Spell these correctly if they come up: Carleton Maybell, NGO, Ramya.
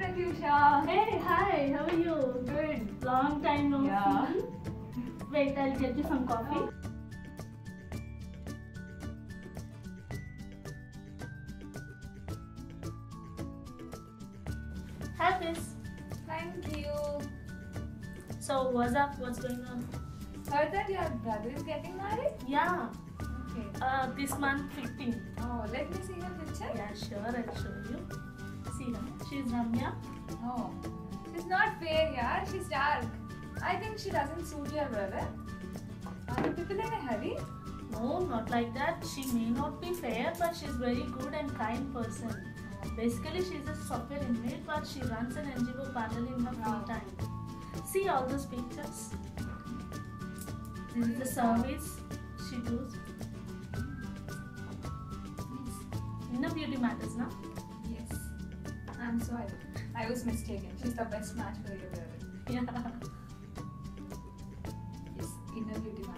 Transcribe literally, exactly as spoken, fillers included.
Pratyusha. Hey, hi, how are you? Good. Long time no yeah. see. Wait, I'll get you some coffee. Have this. Thank you. So, what's up? What's going on? Heard that your brother is getting married? Yeah. Okay. Uh, this month fifteen. Oh, let me see her picture. Yeah, sure. I'll show you. See her. She's Ramya. Oh. She's not fair, yeah. She's dark. I think she doesn't suit your brother. Are you people in a hurry? No, not like that. She may not be fair, but she's very good and kind person. Basically, she's a software engineer, but she runs an N G O parlor in her free time. See all those pictures. This is the service she does. You know, beauty matters, no? Yes. I'm sorry. I was mistaken. She's the best match for your brother. Yeah. Yes, inner beauty.